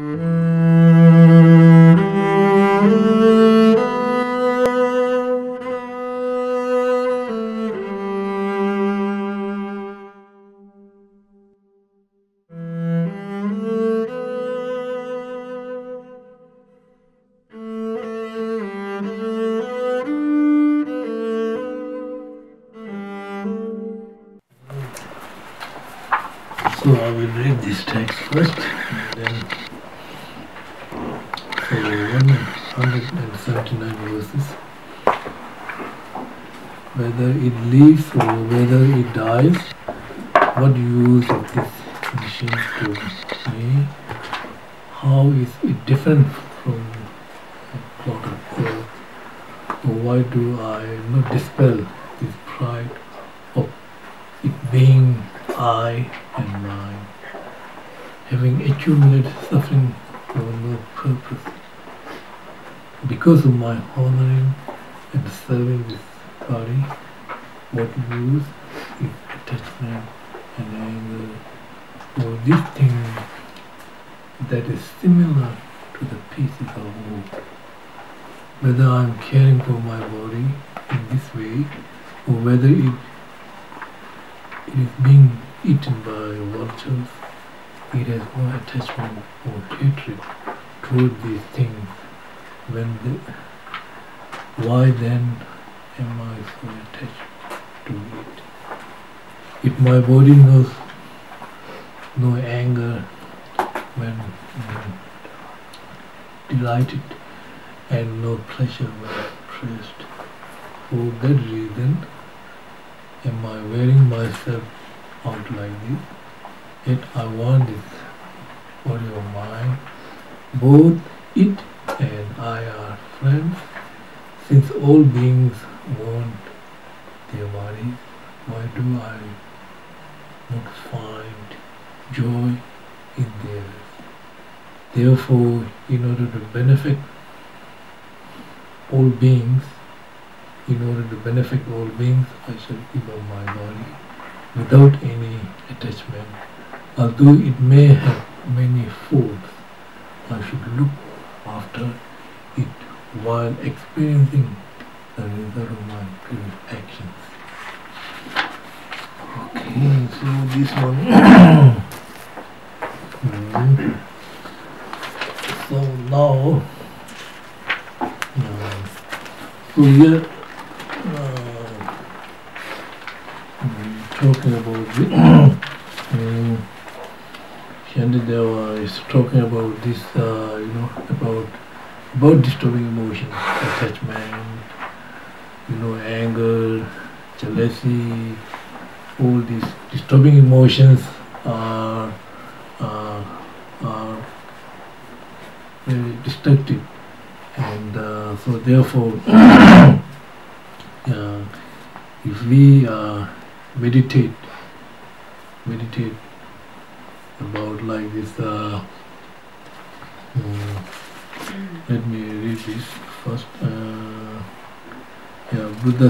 Buddha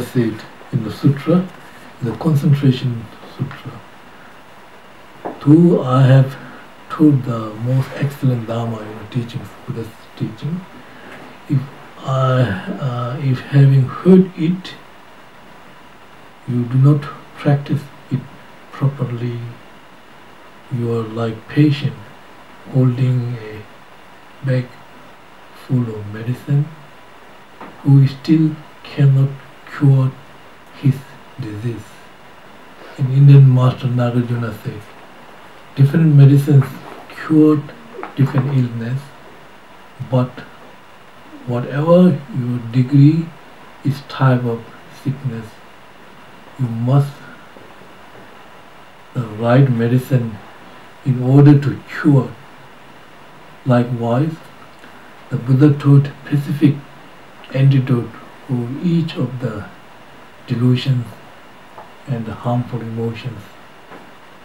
said in the Sutra, the Concentration Sutra, "Though I have taught the most excellent Dharma in the teachings, Buddha's teaching, if having heard it, you do not practice it properly, you are like patient holding a bag full of medicine, who still cannot cured his disease." An Indian master, Nagarjuna, said, "Different medicines cured different illness, but whatever your degree is type of sickness, you must the right medicine in order to cure." Likewise, the Buddha taught specific antidote for each of the delusions and the harmful emotions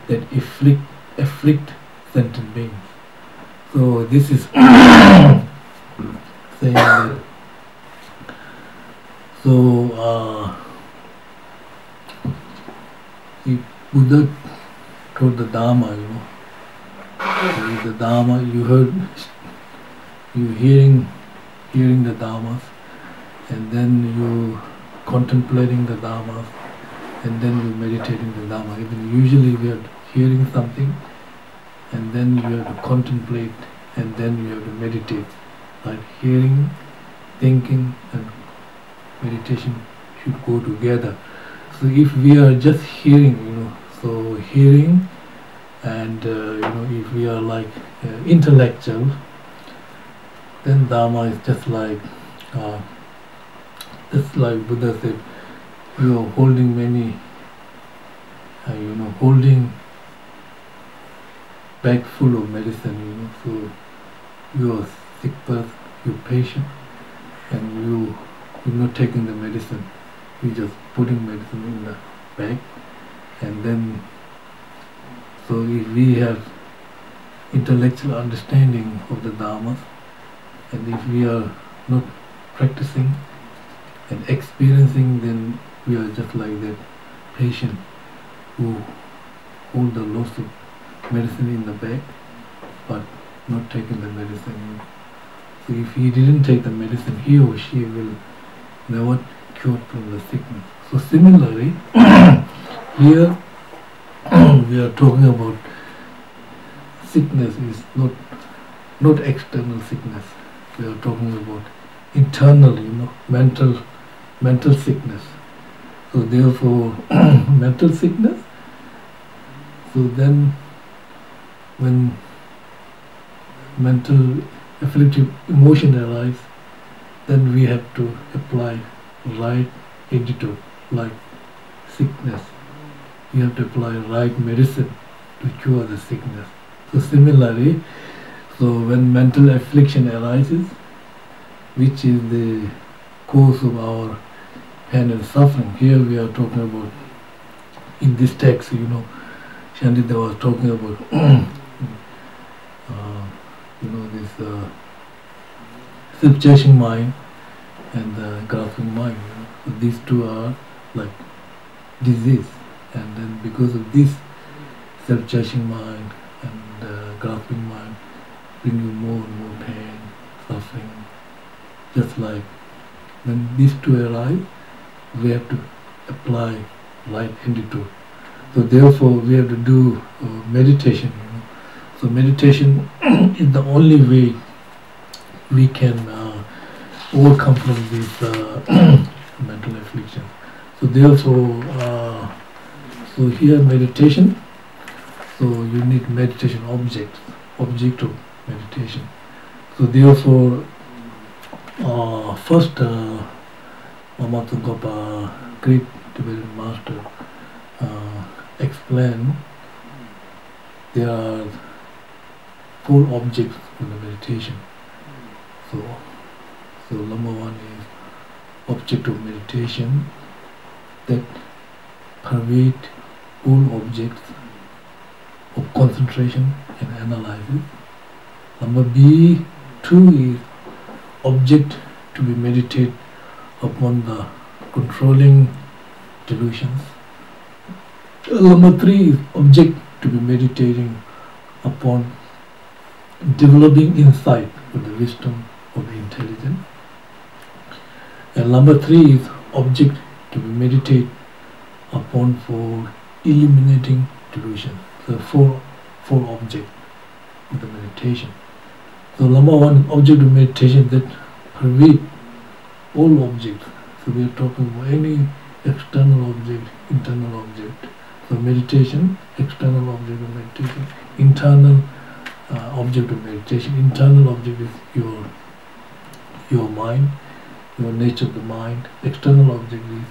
that afflict sentient beings. So this is saying that, if Buddha taught the Dharma, the Dharma. You heard, you hearing the Dharma, and then you contemplating the Dharma, and then you meditating the Dharma. Even usually we are hearing something, and then you have to contemplate, and then you have to meditate. Like hearing, thinking, and meditation should go together. So if we are just hearing, so hearing, and if we are like intellectual, then Dharma is just like Buddha said, holding many, holding bag full of medicine, so you are sick person, you are patient, and you're not taking the medicine, you're just putting medicine in the bag. And then, so if we have intellectual understanding of the Dharma, and if we are not practicing and experiencing, then we are just like that patient who hold the lots of medicine in the bag, but not taking the medicine. So if he didn't take the medicine, he or she will never cure from the sickness. So similarly, here we are talking about sickness is not external sickness. We are talking about internal, mental sickness. So therefore, mental sickness. So then, when mental afflictive emotion arises, then we have to apply right antidote, like sickness. You have to apply right medicine to cure the sickness. So similarly, so when mental affliction arises, which is the cause of our pain and suffering, here we are talking about, in this text, Shantideva was talking about, this self-chasing mind and the grasping mind. So these two are like disease. And then because of this, self-chasing mind and grasping mind bring you more and more pain, suffering. Just like when these two arise, we have to apply right antidote. So therefore, we have to do meditation. So meditation is the only way we can overcome from this mental affliction. So therefore, so here meditation, so you need meditation object of meditation. So therefore, first Mama Tsongkhapa, great Tibetan master, explained there are four objects in the meditation. So number one is object of meditation that pervade all objects of concentration and analysis. Number two is object to be meditated upon the controlling delusions. Number three is object to be meditating upon developing insight with the wisdom of the intelligent. And number three is object to be meditated upon for eliminating delusion. So four objects of the meditation. So number one, object of meditation that pervades all objects. So we are talking about any external object, internal object. So meditation, external object of meditation, internal object of meditation. Internal object is your mind, your nature of the mind. External object is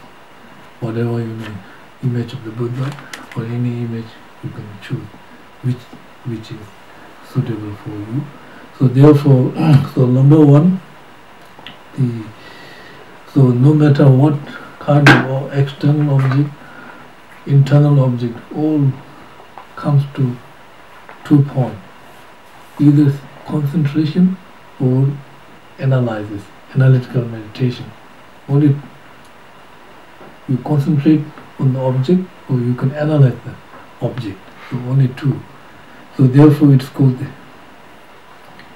whatever you mean, image of the Buddha or any image you can choose, which is suitable for you. So therefore, so number one, so no matter what kind of external object, internal object, all comes to 2 points, either concentration or analysis, analytical meditation. Only you concentrate on the object or you can analyze the object. So only two. So therefore it's called the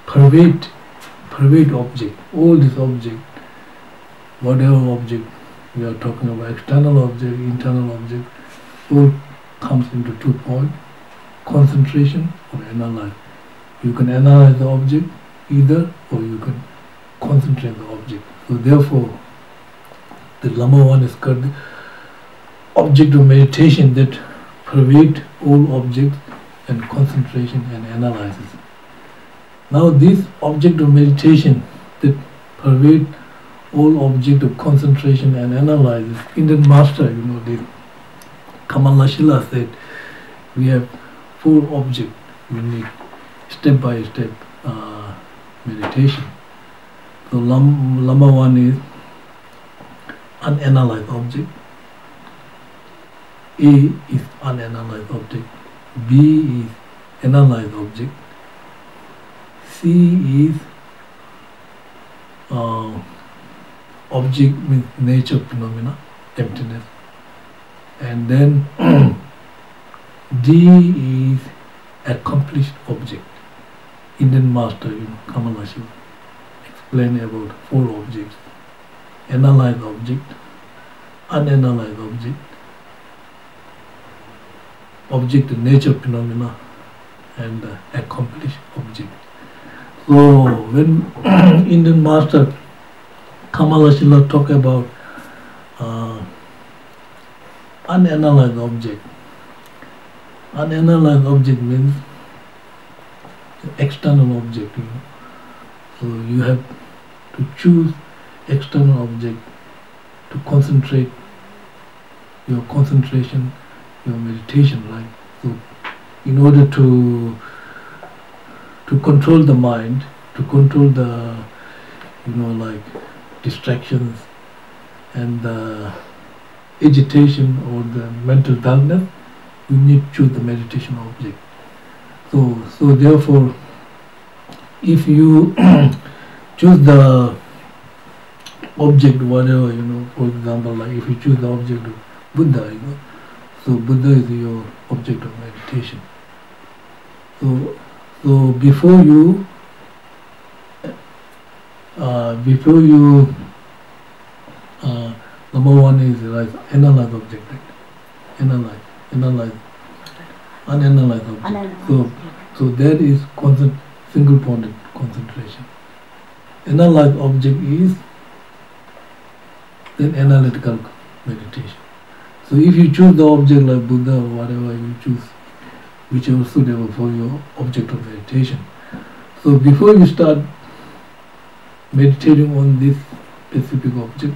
pervade object, all this object, whatever object we are talking about, external object, internal object, all comes into 2 points, concentration or analyze. You can analyze the object either, or you can concentrate the object. So therefore the Lama one is called the object of meditation that pervades all objects and concentration and analysis. Now this object of meditation that pervades all object of concentration and analysis, Indian master, you know, the Kamalashila said, we have 4 objects we need step by step meditation. So Lama one is unanalyzed object. A is unanalyzed object. B is analyzed object. C is object with nature phenomena, emptiness. And then D is accomplished object. Indian master, you know, Kamalashila, explain about 4 objects. Analyzed object, unanalyzed object, object in nature phenomena, and accomplished object. So when Indian master Kamalashila talk about unanalyzed object, unanalyzed object means external object, you know. So you have to choose external object to concentrate your concentration, your meditation, right? So in order to control the mind, to control the, you know, like distractions and the agitation or the mental dullness, you need to choose the meditation object. So therefore, if you choose the object, whatever, you know, for example, like if you choose the object of Buddha, you know, so Buddha is your object of meditation. So before you, number one is like analyze object, right? Analyze. Unanalyzed object. So that is single-pointed concentration. Analyzed object is then analytical meditation. So if you choose the object like Buddha or whatever you choose, whichever is suitable for your object of meditation. So before you start meditating on this specific object,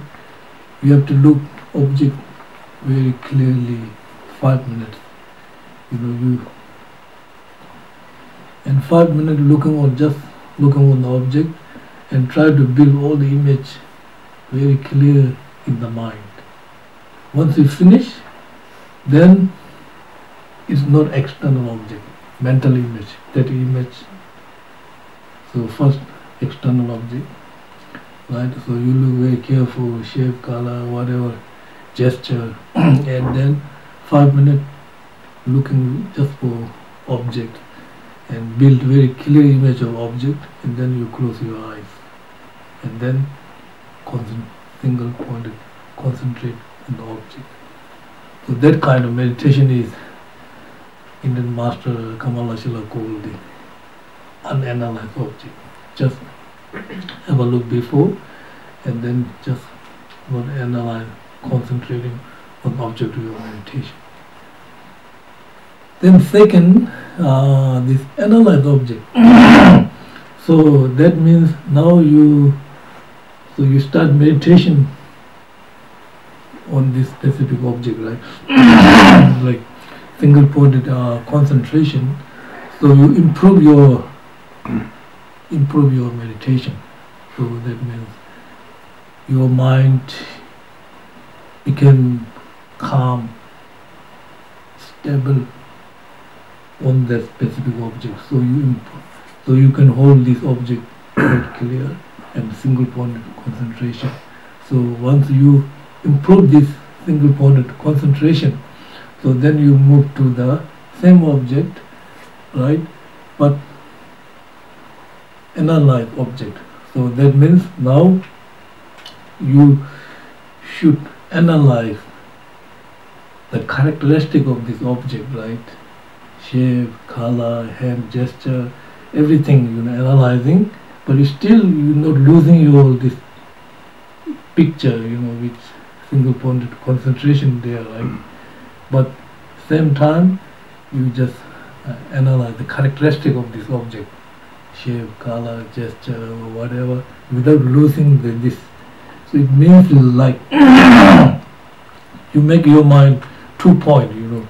you have to look object very clearly 5 minutes. You know, and 5 minutes just looking on the object and try to build all the image very clear in the mind. Once you finish, then it's not external object, mental image, that image. So first external object, right? So you look very careful, shape, color, whatever, gesture, and then 5 minutes looking just for object and build very clear image of object, and then you close your eyes and then single-pointed concentrate on the object. So that kind of meditation is Indian master Kamalashila called the unanalyzed object. Just have a look before and then just not analyze, concentrating on object of your meditation. Then second, this analyzed object. So that means now you start meditation on this specific object, right? Like single-pointed concentration. So you improve your meditation. So that means your mind became calm, stable on that specific object. So you can hold this object quite clear and single-pointed concentration. So once you improve this single-pointed concentration, so then you move to the same object right? But an unlike object. So that means now you should analyze the characteristic of this object, right? Shape, color, hand, gesture, everything, you know, analyzing. But you still, you're not losing your this picture, you know, with single-pointed concentration there, right? But same time, you just analyze the characteristic of this object, shape, color, gesture, or whatever, without losing this. So it means like you make your mind 2 points, you know,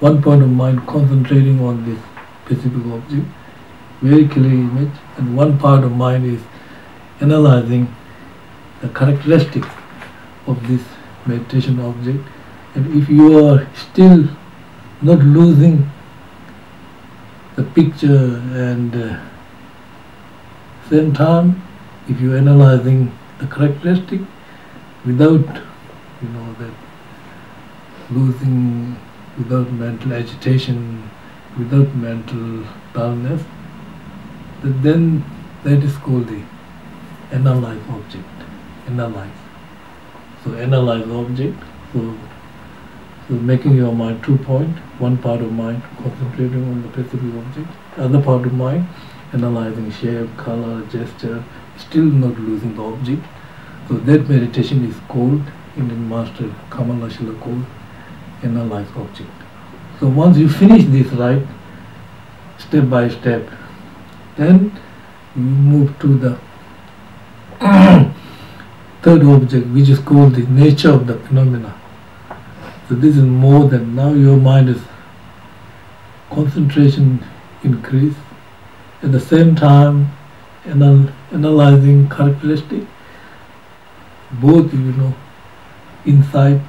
1 point of mind concentrating on this specific object, very clear image, and 1 part of mind is analyzing the characteristics of this meditation object. And if you are still not losing the picture, and same time, if you are analyzing the characteristic without, you know, that losing, without mental agitation, without mental dullness, then that is called the analyze object. Analyze. So analyze object. So making your mind 2 points, 1 part of mind concentrating on the specific object, other part of mind analyzing shape, color, gesture, still not losing the object. So that meditation is called, Indian Master Kamalashila called, analyze object. So once you finish this, right, step by step, then you move to the third object, which is called the nature of the phenomena. So this is more than, now your mind is concentration increase, at the same time analyzing characteristic, both, you know, insight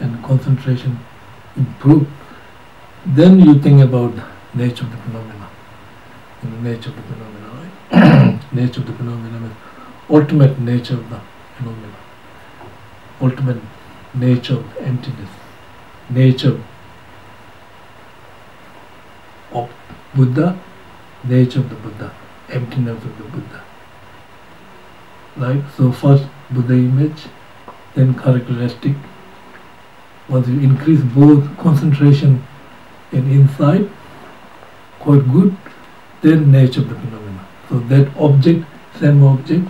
and concentration improve. Then you think about nature of the phenomena. Nature of the phenomena, right? Nature of the phenomena means ultimate nature of the phenomena, ultimate nature of emptiness, nature of Buddha, nature of the Buddha, emptiness of the Buddha. Right? So first Buddha image, then characteristic. Once you increase both concentration and insight, quite good, then nature of the phenomena. So that object, same object,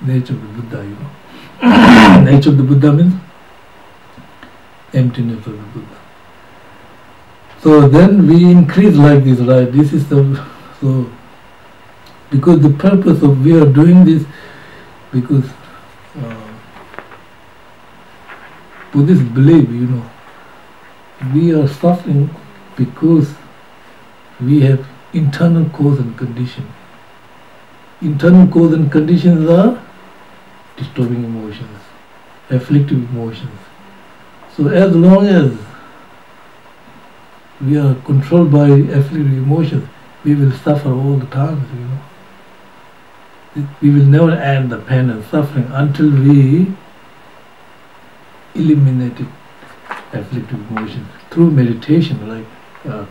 nature of the Buddha, you know. Nature of the Buddha means emptiness of the Buddha. So then we increase like this, right? This is the, so, because the purpose of we are doing this, because Buddhists believe, you know, we are suffering because we have internal cause and condition. Internal cause and conditions are disturbing emotions, afflictive emotions. So as long as we are controlled by afflictive emotions, we will suffer all the time, you know. We will never end the pain and suffering until we eliminate afflictive emotions through meditation, like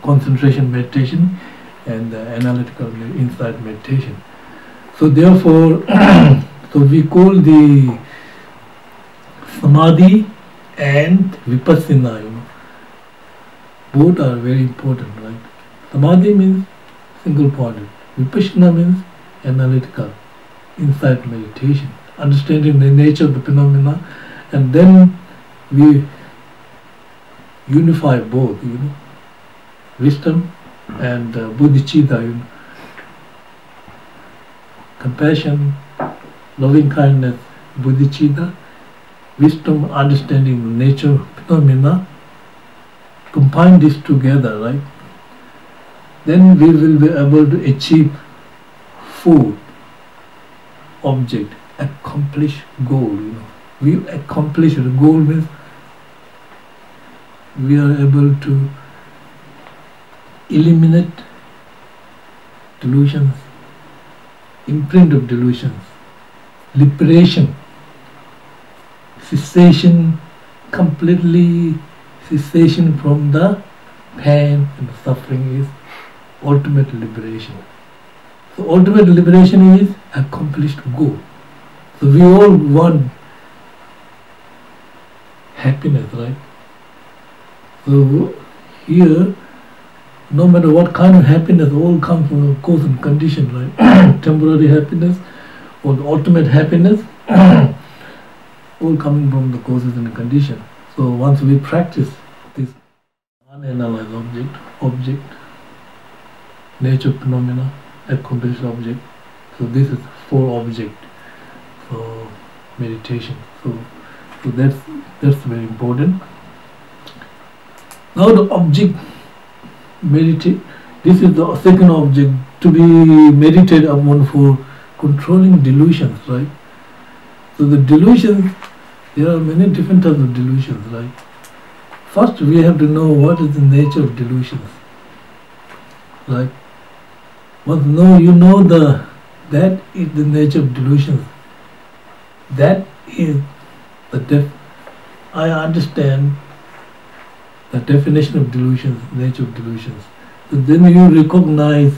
concentration meditation and analytical insight meditation. So therefore, so we call the Samadhi and Vipassana, you know. Both are very important, right? Samadhi means single-pointed. Vipassana means analytical, insight meditation, understanding the nature of the phenomena, and then we unify both, you know, wisdom and bodhicitta, you know, compassion, loving kindness, bodhicitta, wisdom, understanding the nature of phenomena, combine this together, right? Then we will be able to achieve full object, accomplish goal, you know. We accomplish the goal means we are able to eliminate delusions, imprint of delusions, liberation, cessation, completely cessation from the pain and suffering is ultimate liberation. So ultimate liberation is accomplished goal. So we all want happiness, right? So here, no matter what kind of happiness, all comes from a cause and condition, right? Temporary happiness or the ultimate happiness, all coming from the causes and the condition. So once we practice this unanalyzed object, nature phenomena, accomplished object. So this is four object for meditation. So that's very important. Now the object meditate. This is the second object to be meditated upon for controlling delusions, right? So the delusions, there are many different types of delusions, right? First, we have to know what is the nature of delusions, right? Once you know that is the nature of delusions. That is the I understand the definition of delusions, nature of delusions. So then you recognize,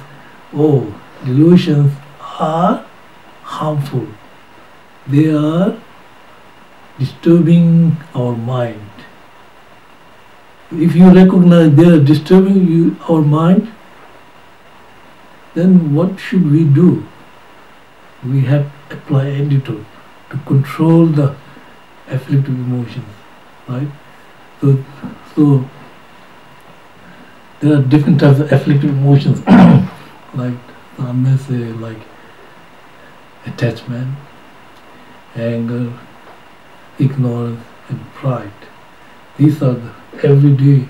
oh, delusions are harmful. They are disturbing our mind. If you recognize they are disturbing our mind, then what should we do? We have to apply antidote to control the afflictive emotions, right? So there are different types of afflictive emotions, like I may say like attachment, anger, ignorance, and pride. These are the everyday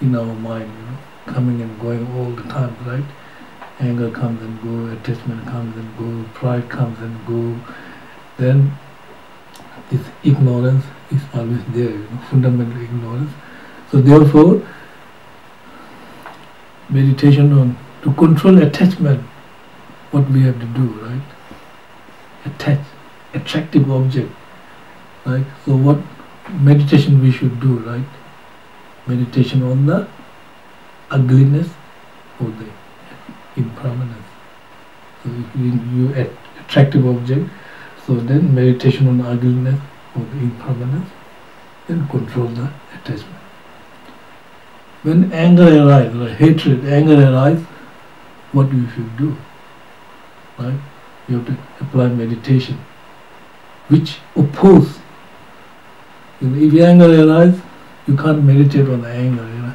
in our mind, you know, coming and going all the time, right? Anger comes and goes, attachment comes and goes, pride comes and goes. Then this ignorance is always there, you know, fundamental ignorance. So therefore, meditation to control attachment, what we have to do, right? Attractive object, right? So what meditation we should do, right? Meditation on the ugliness or the impermanence. So if you attractive object, so then meditation on the ugliness or the impermanence, then control the attachment. When anger arises, or hatred, anger arises, what you should do, right? You have to apply meditation, which opposes. If anger arises, you can't meditate on the anger. You know?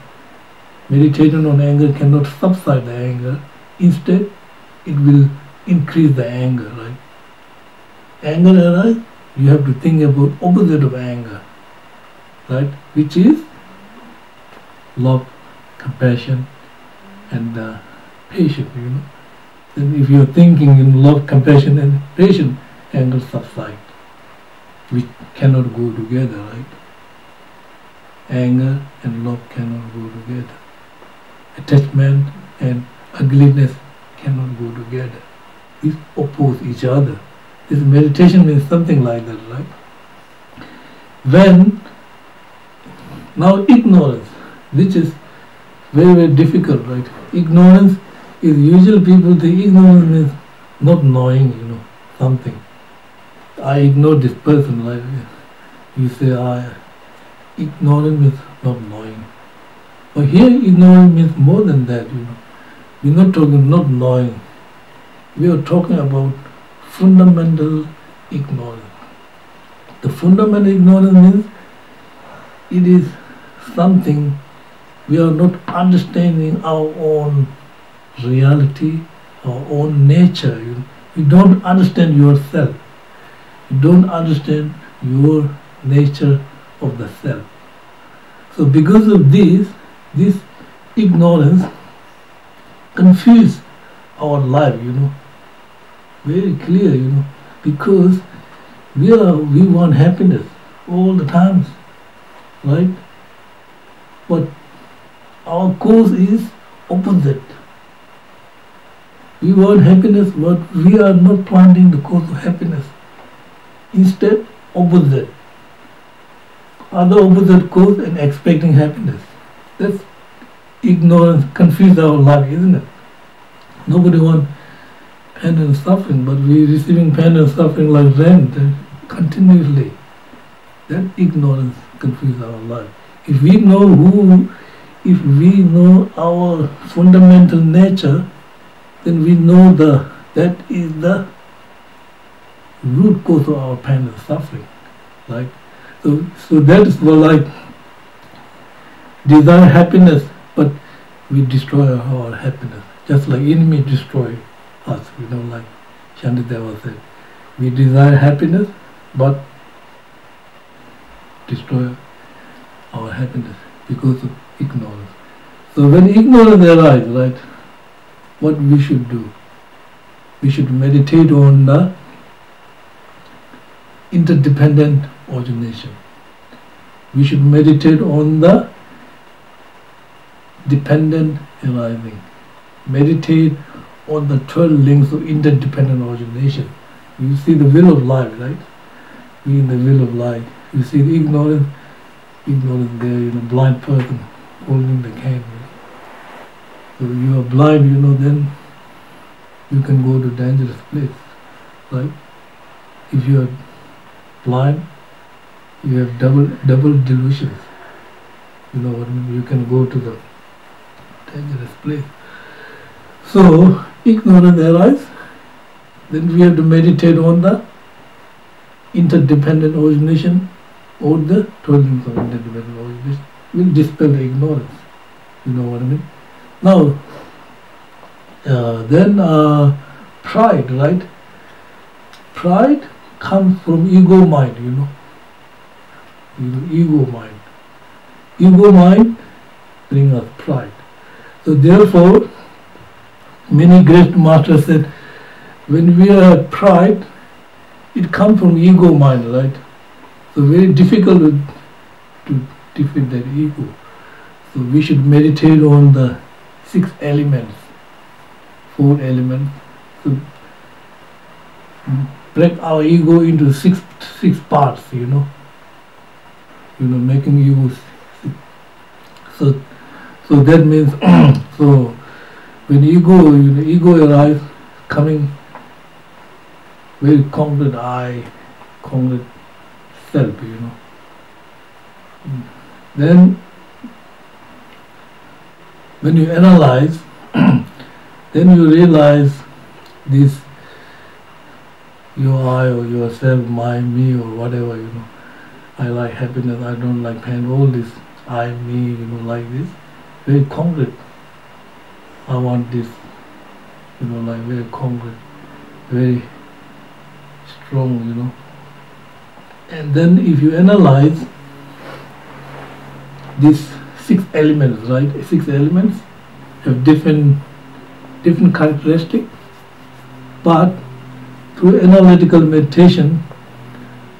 Meditation on anger cannot subside the anger. Instead, it will increase the anger, right? Anger arises, you have to think about opposite of anger, right? Which is love, compassion, and patience, you know. Then if you're thinking in love, compassion, and patience, anger subsides, which cannot go together, right? Anger and love cannot go together. Attachment and ugliness cannot go together. These oppose each other. This meditation means something like that, right? Now ignorance, which is very, very difficult, right? Ignorance is usual people think ignorance means not knowing, you know, something. I ignore this person, like you say, ignorance means not knowing. But here ignorance means more than that, you know. We're not talking not knowing. We are talking about fundamental ignorance. The fundamental ignorance means it is something we are not understanding our own reality, our own nature. You don't understand yourself. You don't understand your nature of the self. So because of this ignorance confuses our life, you know, very clear, you know, because we want happiness all the times, right? But our cause is opposite. We want happiness, but we are not planting the cause of happiness. Instead, opposite. other opposite course and expecting happiness. That's ignorance, confuse our life, isn't it? Nobody wants pain and suffering, but we're receiving pain and suffering like rent continuously. That ignorance confuses our life. If we know who, if we know our fundamental nature, then we know that is the root cause of our pain and suffering. Like so that is why, like, desire happiness, but we destroy our happiness. Just like enemy destroy us, you know, like Shantideva said, we desire happiness, but destroy our happiness because of ignorance. So when ignorance arises, right, what we should do? We should meditate on the interdependent origination. We should meditate on the dependent arising. Meditate on the 12 links of interdependent origination. You see the wheel of life, right? We in the wheel of life. You see the ignorance there, you know, blind person holding the cane. So if you are blind, you know, then you can go to dangerous place, right? If you are blind, you have double delusions. You know what I mean? You can go to the dangerous place. So ignorance arises, then we have to meditate on the interdependent origination or the 12 links of interdependent origination. Will dispel the ignorance. You know what I mean? Now, pride, right? Pride comes from ego mind, you know. Ego mind. Ego mind brings us pride. So therefore, many great masters said, when we are pride, it comes from ego mind, right? So very difficult to defeat that ego. So we should meditate on the 6 elements, 4 elements. So break our ego into six parts, you know. You know, making ego. So that means so when ego arrives, coming very concrete I, concrete self, you know. Then when you analyze, then you realize this your I or yourself, my, me or whatever, you know. I like happiness, I don't like pain, all this I, me, you know, like this. Very concrete. I want this, you know, like very concrete, very strong, you know. And then if you analyze these 6 elements, right? 6 elements have different characteristics, but through analytical meditation,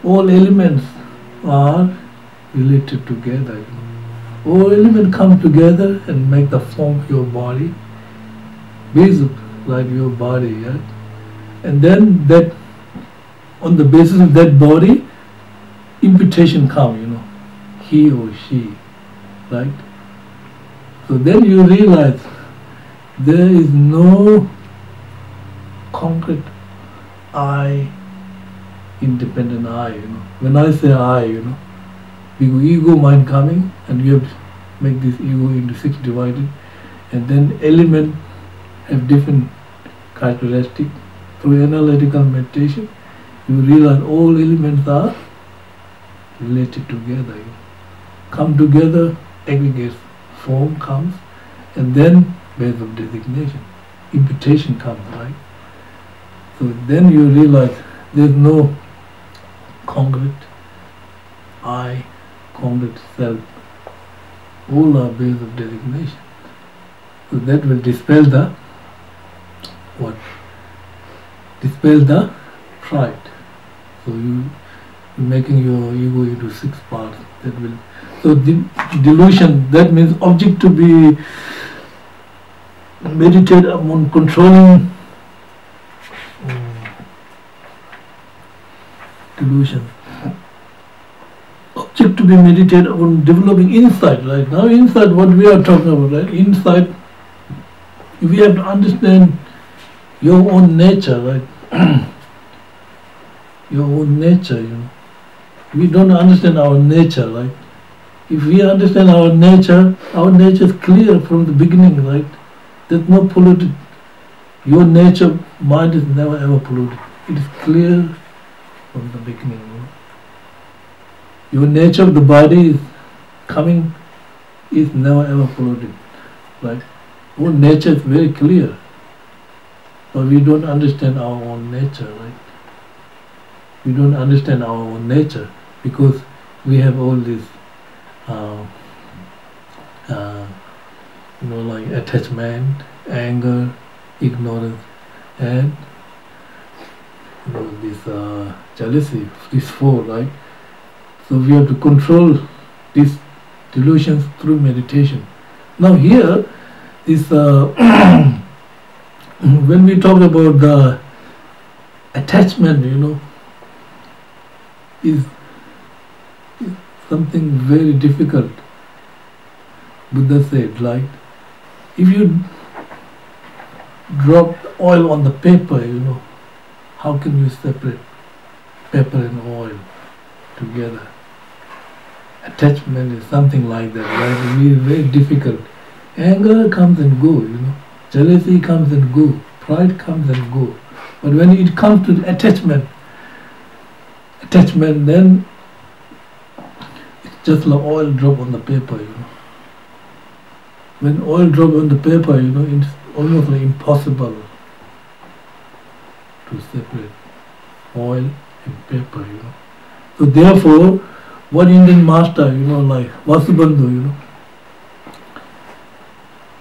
all elements are related together. You know? All elements come together and make the form of your body, based like your body, yeah? And then that, on the basis of that body, imputation comes, you know, he or she. Right? So then you realize there is no concrete I, independent I, you know. When I say I, you know, ego mind coming, and you have to make this ego into 6 divided, and then elements have different characteristics. Through analytical meditation, you realize all elements are related together, you know. Come together, aggregate form comes, and then base of designation, imputation comes, right? So then you realize there's no concrete I, concrete self. All are base of designation. So that will dispel the what? Dispel the pride. So you making your ego into 6 parts. That will. So delusion, that means object to be meditated upon, controlling delusion. subject to be meditated on developing insight right now. Insight, what we are talking about, right? Insight, we have to understand your own nature, right? Your own nature, you know. We don't understand our nature, right? If we understand our nature is clear from the beginning, right? There's no polluted. Your nature, mind is never ever polluted. It is clear from the beginning. Your nature of the body is coming, is never ever polluted, right? Our nature is very clear, but we don't understand our own nature, right? We don't understand our own nature because we have all these, like attachment, anger, ignorance, and this jealousy, these four, right? So we have to control these delusions through meditation. Now here is when we talk about the attachment, you know, is something very difficult. Buddha said, like, if you drop oil on the paper, you know, how can you separate paper and oil together? Attachment is something like that, right? It is very difficult. Anger comes and goes, you know. Jealousy comes and goes. Pride comes and goes. But when it comes to attachment, then it's just like oil drop on the paper, you know. When oil drop on the paper, you know, it's almost like impossible to separate oil and paper, you know. So therefore, one Indian master, you know, like Vasubandhu, you know,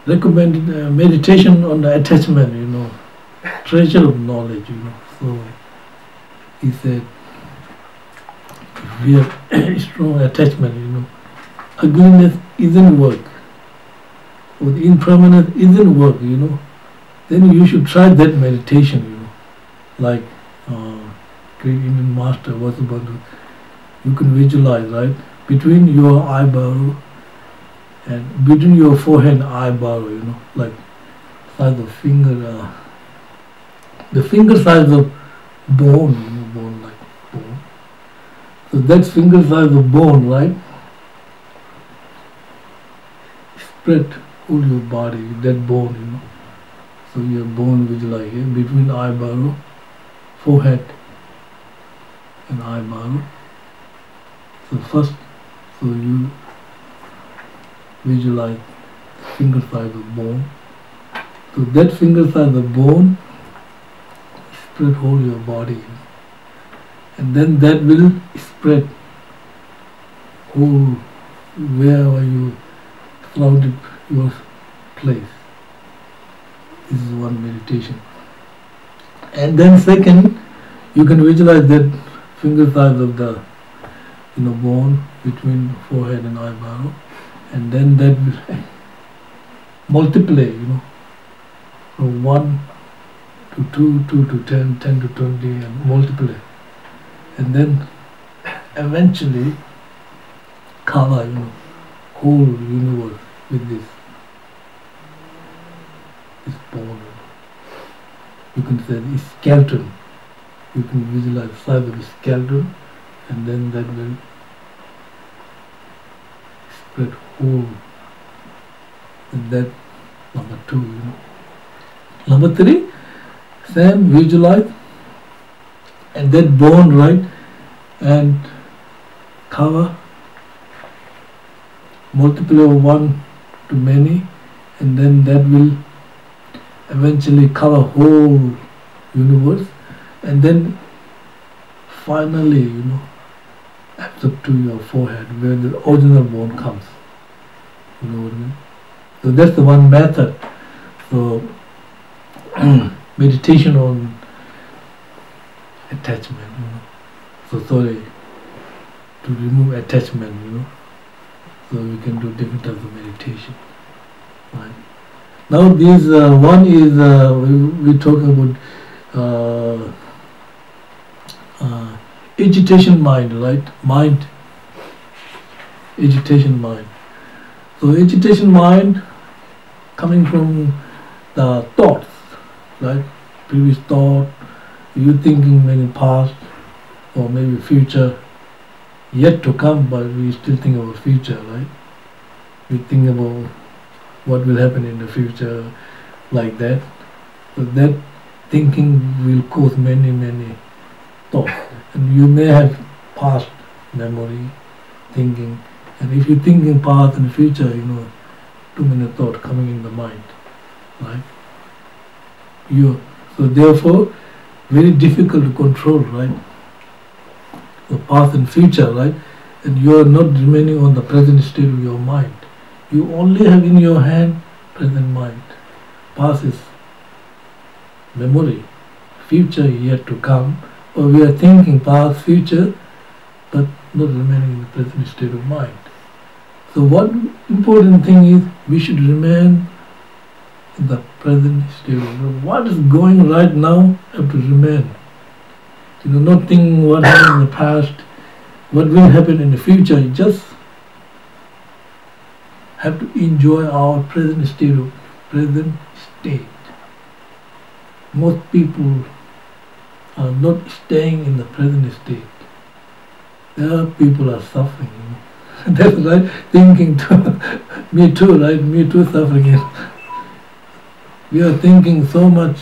recommended meditation on the attachment, you know, treasure of knowledge, you know. So he said, if we have a strong attachment, you know, ugliness isn't work, or the impermanence isn't work, you know, then you should try that meditation, you know, like great Indian master Vasubandhu. You can visualize, right, between your eyebrow and between your forehead and eyebrow, you know, like size of finger, the finger size of bone, you know, bone like bone. So that finger size of bone, right, spread all your body, that bone, you know. So your bone visualize here, between eyebrow, forehead and eyebrow. So first, so you visualize finger size of bone. So that finger size of bone spread whole your body, and then that will spread whole wherever you surrounded your place. This is one meditation. And then second, you can visualize that finger size of the, you know, bone between forehead and eyebrow, and then that will multiply, you know, from 1 to 2, 2 to 10, 10 to 20, and multiply, and then eventually cover, you know, whole universe with this bone. You can say the skeleton. You can visualize the size of the skeleton, and then that will spread whole. And that number two, you know. Number three, same, visualize, and that bone, right, and cover, multiply of 1 to many, and then that will eventually cover whole universe, and then finally, you know, absorb to your forehead where the original bone comes. You know what I mean? So that's the one method. So meditation on attachment, you know. So sorry, to remove attachment, you know. So we can do different types of meditation. Right. Now these one is we talk about agitation mind, right? Mind agitation mind. So agitation mind coming from the thoughts, right? Previous thought, you thinking maybe past or maybe future, yet to come, but we still think about future, right? We think about what will happen in the future, like that. So that thinking will cause many thoughts. And you may have past memory, thinking, and if you're thinking past and future, you know, too many thoughts coming in the mind, right? So therefore, very difficult to control, right? The past and future, right? And you are not remaining on the present state of your mind. You only have in your hand present mind. Past is memory, future yet to come. Or we are thinking past, future, but not remaining in the present state of mind. So one important thing is we should remain in the present state of mind. What is going right now, have to remain. You know, not thinking what happened in the past, what will happen in the future. You just have to enjoy our present state. Most people are not staying in the present state. There people are suffering. You know? That's right. Thinking too. Me too, right? Me too suffering. We are thinking so much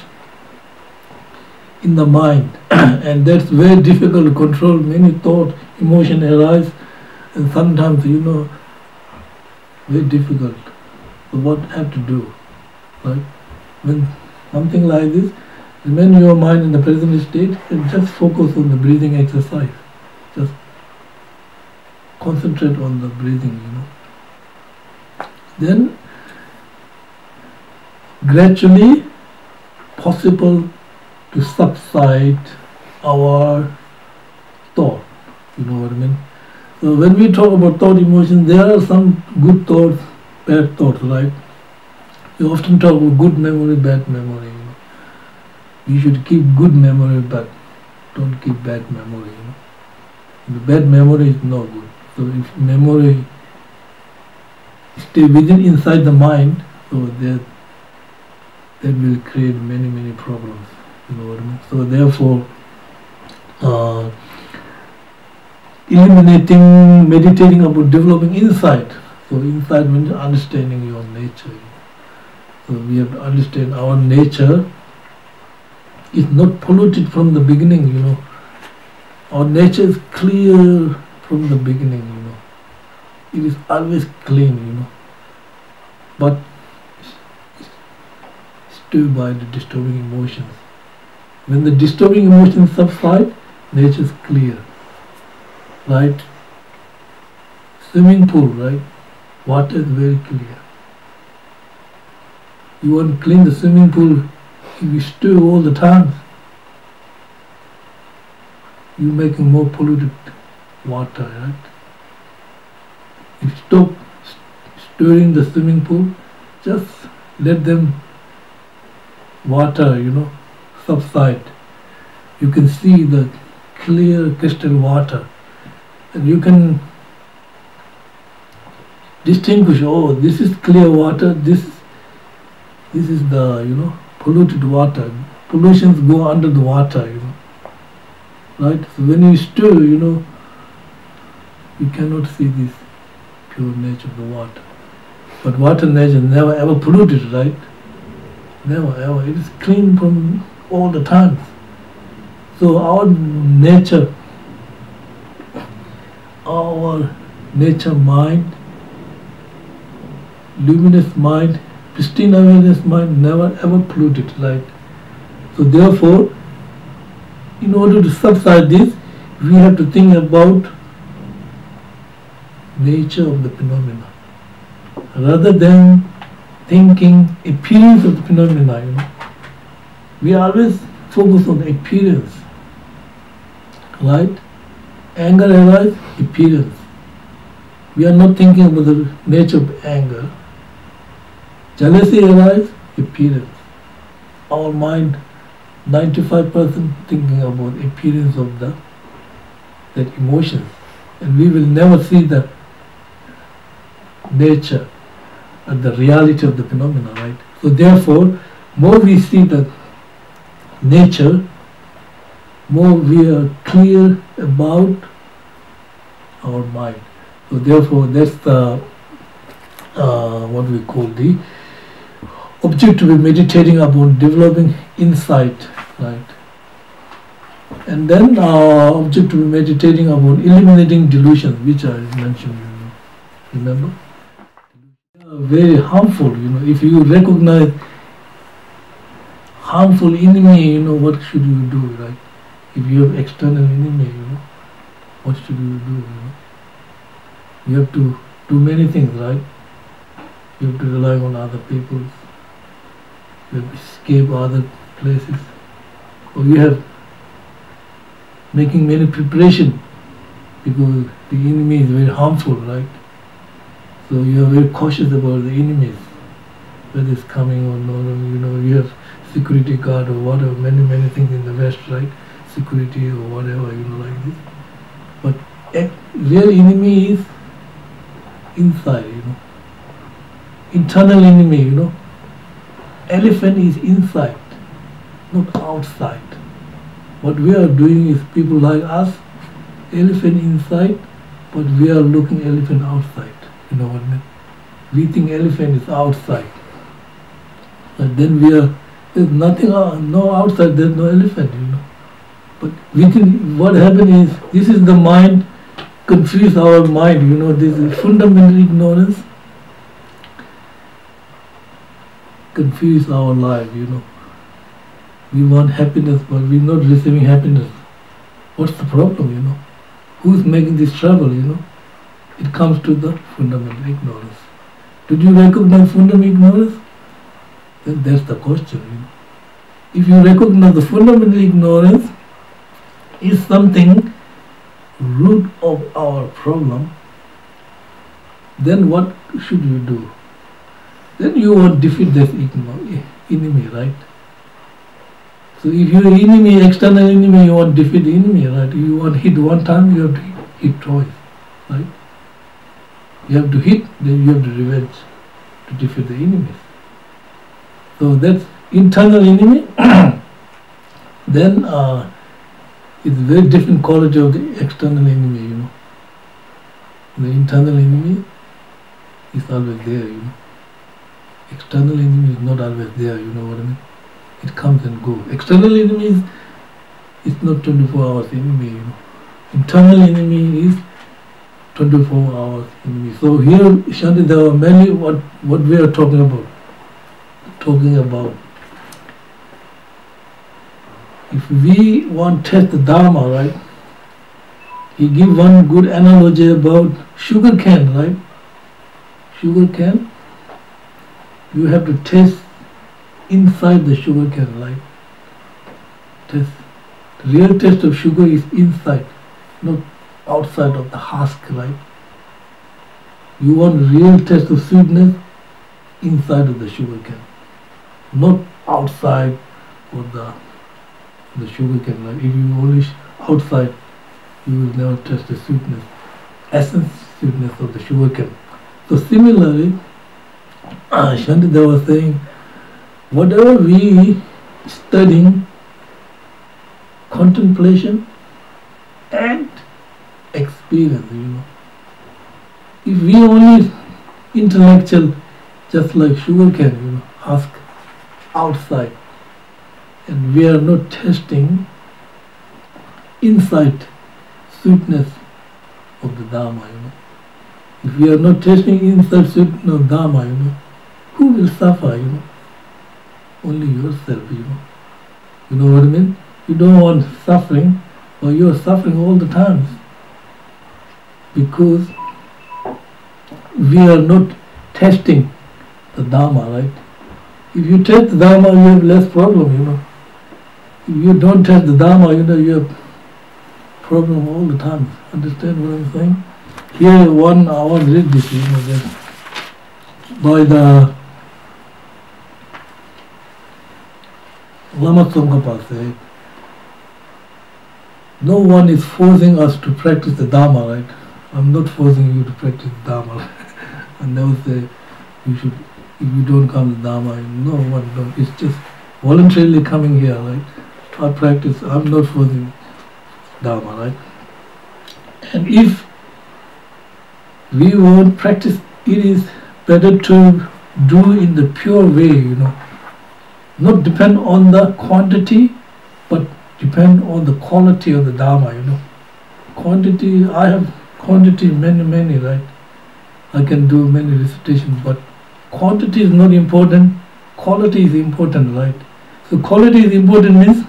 in the mind, and that's very difficult to control. Many thoughts, emotions arise, and sometimes, you know, very difficult. So what have to do, right? When something like this, remain your mind in the present state and just focus on the breathing exercise. Just concentrate on the breathing, you know. Then, gradually, possible to subside our thought, you know what I mean? So when we talk about thought, emotion, there are some good thoughts, bad thoughts, right? You often talk about good memory, bad memory, you know. You should keep good memory, but don't keep bad memory, you know. The bad memory is no good. So if memory stay inside the mind, so that will create many problems. You know what I mean? So therefore, eliminating, meditating about developing insight. So insight means understanding your nature. So we have to understand our nature is not polluted from the beginning, you know. Our nature is clear from the beginning, you know. It is always clean, you know. But stirred by the disturbing emotions. When the disturbing emotions subside, nature is clear, right? Swimming pool, right? Water is very clear. You want to clean the swimming pool, you stir all the time. You're making more polluted water, right? If you stop stirring the swimming pool, just let them water, you know, subside. You can see the clear crystal water, and you can distinguish, oh, this is clear water, this is the, you know, polluted water. Pollutions go under the water, you know, right? So when you stir, you know, you cannot see this pure nature of the water. But water nature never ever polluted, right? Never ever. It is clean from all the times. So our nature mind, luminous mind, pristine awareness mind, never ever polluted, right? So therefore, in order to subside this, we have to think about nature of the phenomena, rather than thinking appearance of the phenomena, you know. We always focus on the appearance, right? Anger arises, appearance. We are not thinking about the nature of anger. Jealousy arises, appearance. Our mind, 95% thinking about appearance of that emotion, and we will never see the nature and the reality of the phenomena, right? So therefore, more we see the nature, more we are clear about our mind. So therefore, that's the what we call the object to be meditating about, developing insight, right? And then our object to be meditating about eliminating delusions, which I mentioned, you know, remember? Very harmful, you know, if you recognize harmful enemy, you know, what should you do, right? If you have external enemy, you know, what should you do, you know? You have to do many things, right? You have to rely on other people. You have to escape other places. Or you have making many preparation because the enemy is very harmful, right? So you are very cautious about the enemies, whether it's coming or not, you know, you have security guard or whatever, many things in the West, right? Security or whatever, you know, like this. But real enemy is inside, you know. Internal enemy, you know. Elephant is inside, not outside. What we are doing is people like us, elephant inside, but we are looking elephant outside. You know what I mean? We think elephant is outside. But then we are, there's nothing, no outside, there's no elephant, you know. But within, what happened is, this is the mind, confuse our mind, you know, this is fundamental ignorance, confuse our life, you know. We want happiness, but we're not receiving happiness. What's the problem, you know? Who's making this trouble, you know? It comes to the fundamental ignorance. Did you recognize fundamental ignorance? Then that's the question, you know. If you recognize the fundamental ignorance is something root of our problem, then what should you do? Then you won't defeat this enemy, right? So if your enemy, external enemy, you want to defeat the enemy, right? You want to hit one time, you have to hit twice, right? You have to hit, then you have to revenge to defeat the enemies. So that's internal enemy. Then it's very different quality of the external enemy, you know. The internal enemy is always there, you know. External enemy is not always there, you know what I mean? It comes and goes. External enemy is, it's not 24 hours enemy, you know. Internal enemy is 24 hours enemy. So here, Shantideva, mainly what we are talking about. Talking about, if we want to test the Dharma, right? He give one good analogy about sugar cane, right? Sugar cane, you have to test inside the sugar cane, right? Test. The real test of sugar is inside, not outside of the husk, right? You want real test of sweetness inside of the sugar cane, not outside of the sugar cane, right? If you only outside, you will never test the sweetness, essence sweetness of the sugar cane. So similarly, Shantideva was saying, whatever we studying, contemplation and experience, you know. If we only intellectual, just like sugar cane, you know, husk outside, and we are not testing insight, sweetness of the Dharma, you know. If we are not testing insight, sweetness of Dharma, you know, who will suffer, you know? Only yourself, you know. You know what I mean? You don't want suffering, but you are suffering all the time because we are not testing the Dharma, right? If you test the Dharma, you have less problem, you know. If you don't test the Dharma, you know, you have problem all the time. Understand what I'm saying? Here, one, I want to read this, you know, that by the Lama Tsongkhapa said, no one is forcing us to practice the Dharma, right? I'm not forcing you to practice the Dharma. And those say, you should, if you don't come to Dharma, no one, don't. It's just voluntarily coming here, right? Our practice, I'm not forcing Dharma, right? And if we won't practice, it is better to do in the pure way, you know. Not depend on the quantity, but depend on the quality of the Dharma, you know. Quantity, I have quantity many, right? I can do many recitations, but quantity is not important, quality is important, right? So quality is important means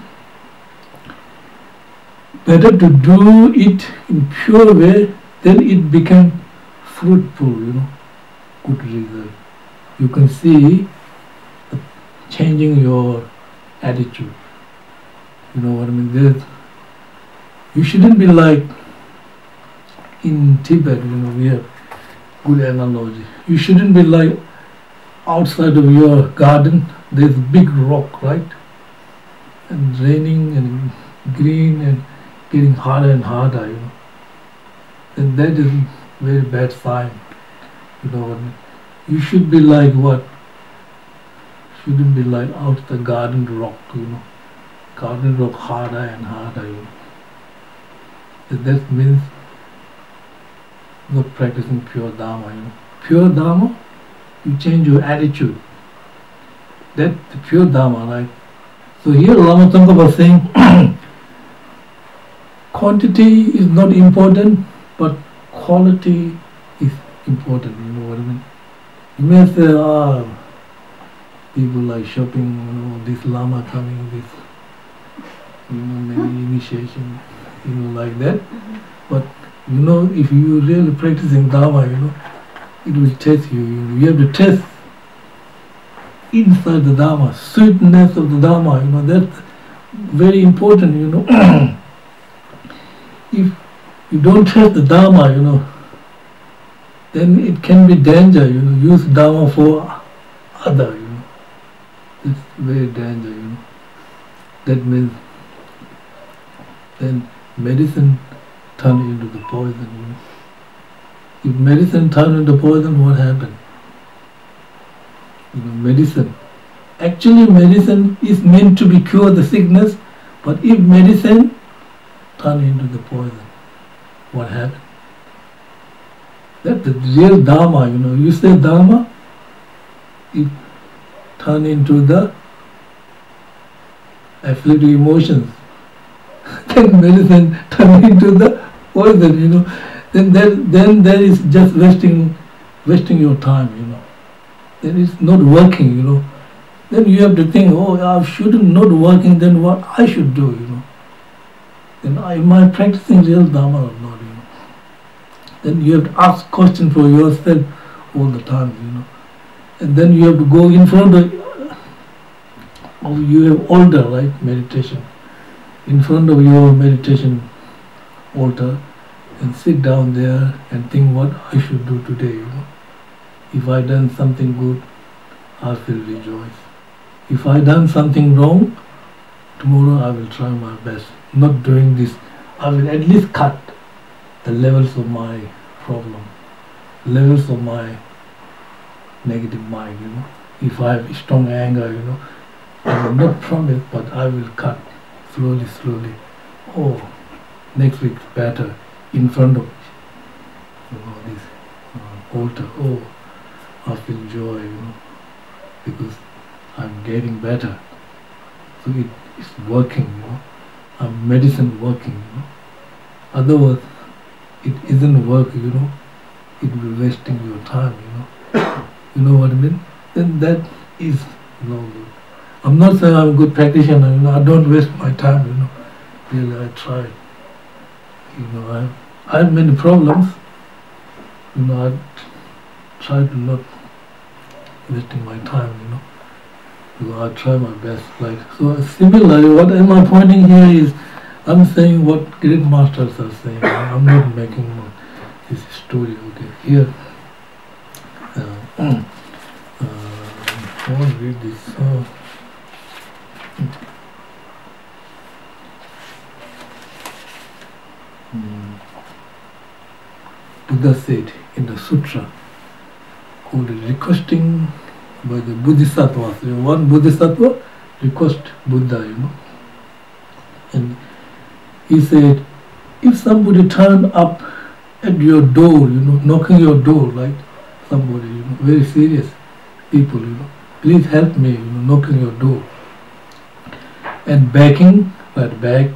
better to do it in pure way, then it becomes fruitful, you know, good result. You can see changing your attitude. You know what I mean? You shouldn't be like in Tibet, you know, we have good analogy. You shouldn't be like outside of your garden, there's a big rock, right? And raining and green and getting harder and harder, you know. And that is very bad sign, you know what I mean? You should be like what? Shouldn't be like out the garden rock, you know. Garden rock harder and harder, you know. And that means not practicing pure Dharma, you know. Pure Dharma, you change your attitude. That's the pure Dharma, right? So here Lama Tsongkhapa was saying, quantity is not important, but quality is important, you know what I mean? You may say, people like shopping, you know, this Lama coming, this, you know, maybe initiation, you know, like that. But, you know, if you really practicing Dharma, you know, it will test you. You have to test inside the Dharma, sweetness of the Dharma, you know, that's very important, you know. If you don't test the Dharma, you know, then it can be danger, you know, use Dharma for other, you know. It's very danger, you know. That means then medicine turns into the poison, you know. If medicine turns into poison, what happens? You know, medicine. Actually, medicine is meant to be cure the sickness, but if medicine turns into the poison, what happened? That's the real Dharma, you know. You say Dharma, it turns into the afflictive emotions. Then medicine turns into the poison, you know. Then there is just wasting your time, you know. Then it's not working, you know. Then you have to think, oh, I shouldn't not working, then what I should do, you know. Then am I practicing real Dharma or not, you know. Then you have to ask questions for yourself all the time, you know. And then you have to go in front of, you have altar, right, meditation. In front of your meditation altar and sit down there and think what I should do today, you know. If I done something good, I will rejoice. If I done something wrong, tomorrow I will try my best. Not doing this, I will at least cut the levels of my problem, levels of my negative mind, you know. If I have strong anger, you know, I will not promise, but I will cut slowly. Oh, next week better. In front of, you know, this altar. Oh, I feel joy, you know, because I'm getting better. So it's working, you know. I'm medicine working, you know. Otherwise, it isn't work, you know. It will be wasting your time, you know. You know what I mean? Then that is no good. I'm not saying I'm a good practitioner, you know. I don't waste my time, you know. Really, I try. You know, I have many problems. You know, I try to not wasting my time, you know. I try my best, like, so similarly, what am I pointing here is, I'm saying what great masters are saying, I'm not making this story, okay, here, I won't read this, Buddha said in the Sutra, only requesting by the Bodhisattvas. You want Bodhisattva, request Buddha, you know. And he said, if somebody turn up at your door, you know, knocking your door, right? Somebody, you know, very serious people, you know, please help me, you know, knocking your door. And begging, right, beg.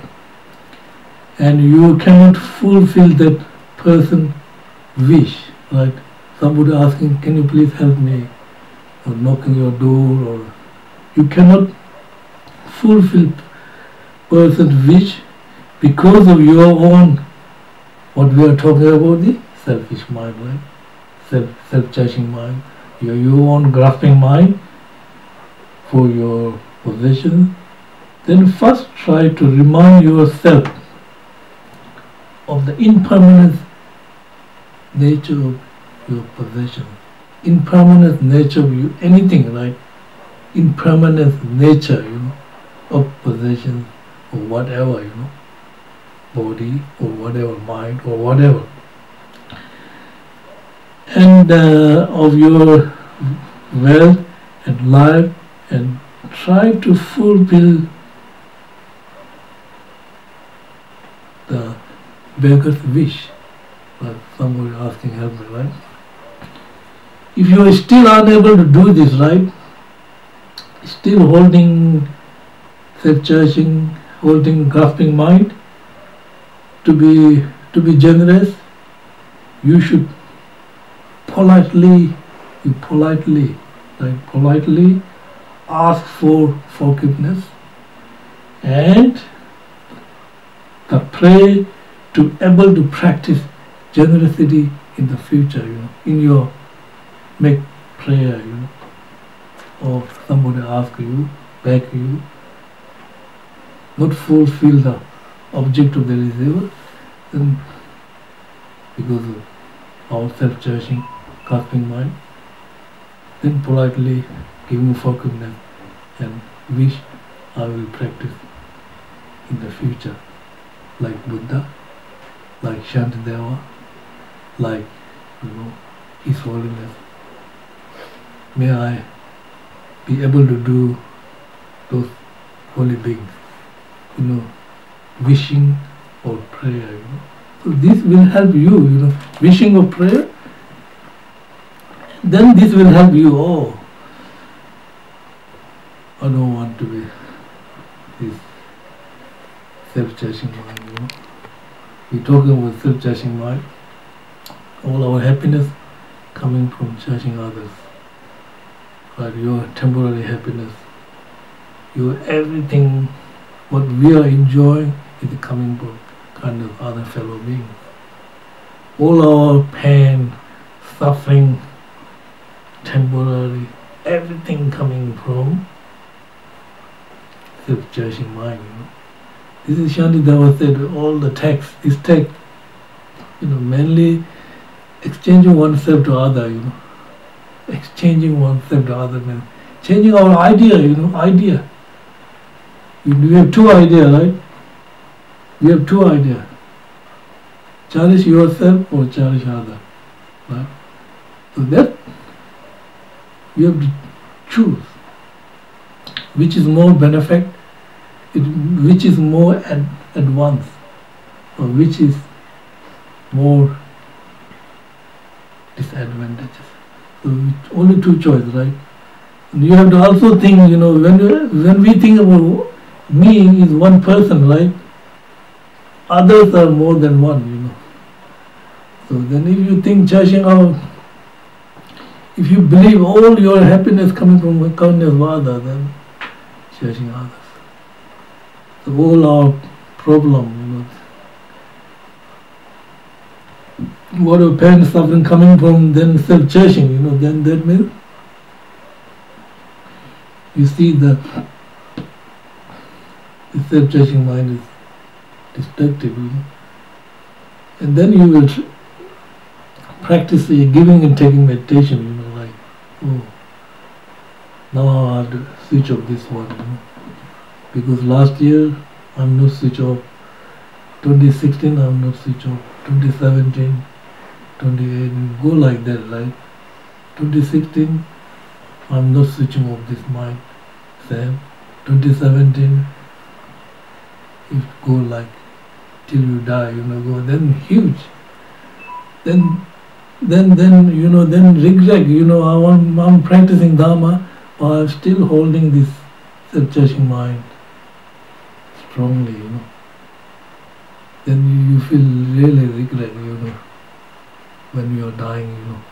And you cannot fulfill that person's wish, right? Somebody asking, can you please help me? Or knocking your door, or you cannot fulfill person's wish because of your own, what we are talking about, the selfish mind, right? Self-chasing mind, your own grasping mind for your possession. Then first try to remind yourself of the impermanent nature of your possession. Impermanent nature of you, anything, right? Impermanent nature, you know, of possession or whatever, you know, body or whatever, mind or whatever. And of your wealth and life, and try to fulfill the beggar's wish. Like somebody asking help, right? If you are still unable to do this, right? Still holding self-chasing, holding grasping mind, to be generous, you should politely ask for forgiveness and pray to able to practice generosity in the future, you know, in your make prayer, you know, or somebody ask you, beg you, not fulfill the object of the receiver, then because of our self-chasing, grasping mind, then politely give me forgiveness and wish I will practice in the future, like Buddha, like Shantideva, like, you know, His Holiness. May I be able to do those holy beings, you know, wishing or prayer, you know. So this will help you, you know, wishing or prayer. Then this will help you. Oh, I don't want to be this self-chasing mind, you know. We're talking about self-chasing mind. All our happiness coming from chasing others. Right? Your temporary happiness, your everything, what we are enjoying is coming from kind of other fellow beings. All our pain, suffering, temporary, everything coming from self-chasing mind, you know. This is Shantideva said, all the text, this text, you know, mainly exchanging oneself to other, you know. Exchanging oneself to other means changing our idea, you know, idea. We have two ideas, right? We have two ideas. Cherish yourself or cherish other, right? So that we have to choose which is more benefit, which is more advanced, or which is more disadvantageous. So only two choices, right? And you have to also think, you know, when we think about me is one person, right? Others are more than one, you know. So then if you think chasing out, if you believe all your happiness coming from the kindness of others, then chasing others. So all our problem, you know, what our pain suffering coming from then self-chasing, you know, then that means you see the self-chasing mind is destructive, you know. And then you will practice the giving and taking meditation, you know, like, oh, now I have to switch off this one, you know, because last year I'm not switch off, 2016 I'm not switch off, 2017, 2018, go like that, right? 2016, I'm not switching off this mic. Same. 2017, it go like till you die, you know, go then huge. Then you know, then regret, you know, I'm practicing Dharma, but I'm still holding this self-judging mind strongly, you know. Then you feel really regret, you know, when you're dying, you know.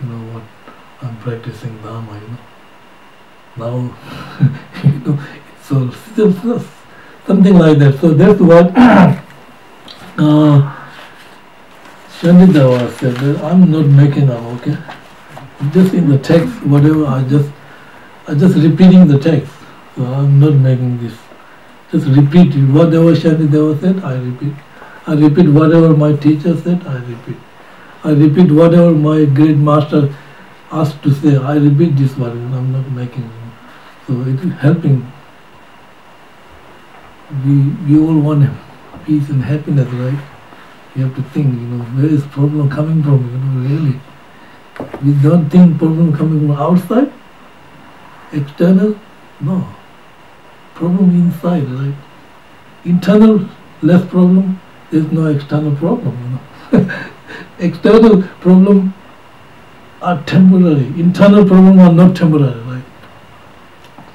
You know what, I'm practicing Dharma, you know. Now, you know, it's all something like that. So that's what Shantideva said, that I'm not making up, okay? Just in the text, whatever I just repeating the text. So I'm not making this. Just repeat whatever Shantideva said, I repeat. I repeat whatever my teacher said, I repeat. I repeat whatever my great master asked to say, I repeat this word, I'm not making it. So it is helping. We all want peace and happiness, right? You have to think, you know, where is problem coming from, you know, really. We don't think problem coming from outside, external, no. Problem inside, right? Internal, less problem, there's no external problem, you know. External problem are temporary. Internal problem are not temporary, right?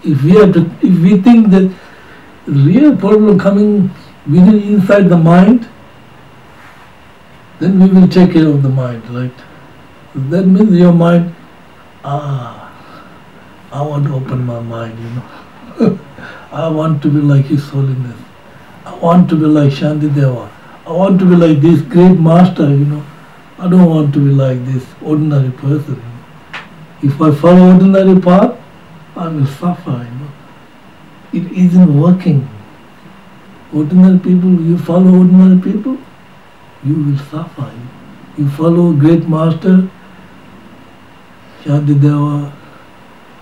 If we think that real problem coming within inside the mind, then we will take care of the mind, right? That means your mind, I want to open my mind, you know. I want to be like His Holiness. I want to be like Shantideva. I want to be like this great master, you know. I don't want to be like this ordinary person. If I follow ordinary path, I will suffer, you know. It isn't working. Ordinary people, you follow ordinary people, you will suffer. You follow great master, Shantideva,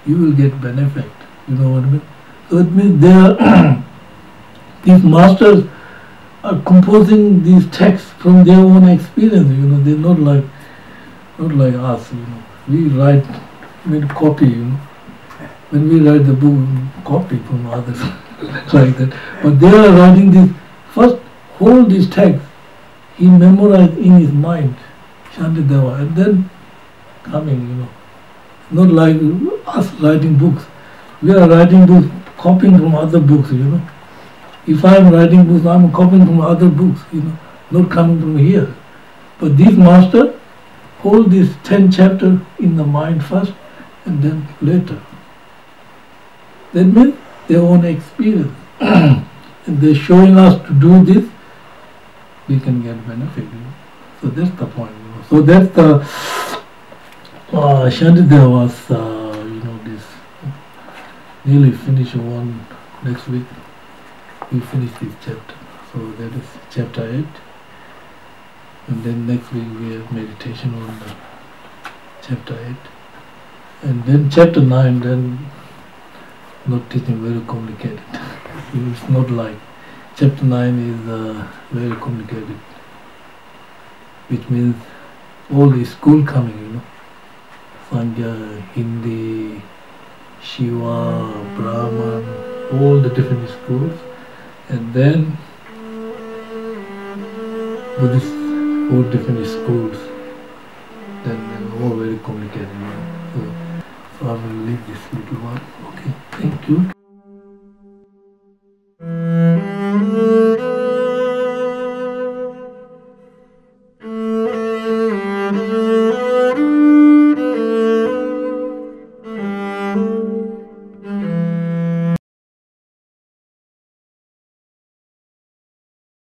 you will get benefit. You know what I mean? So it means they are these masters are composing these texts from their own experience, you know, they're not like us, you know. We write, we copy, you know. When we write the book, we copy from others like that. But they are writing this, first hold this text, he memorized in his mind, Shantideva, and then coming, you know. Not like us writing books. We are writing books, copying from other books, you know. If I am writing books, I am copying from other books, you know, not coming from here. But this master hold this 10 chapter in the mind first and then later. That means their own experience. And they are showing us to do this, we can get benefit, you know. So that's the point, you know. So that's the Shantideva's, you know, this nearly finished one next week. We finish this chapter, so that is chapter 8, and then next week we have meditation on the chapter 8, and then chapter 9, then not teaching very complicated. It's not like chapter 9 is very complicated, which means all the school coming, you know, Sankhya, Hindi, Shiva, Brahman, all the different schools. And then Buddhist, all different schools, then all very complicated. So I will leave this little one. Okay, thank you.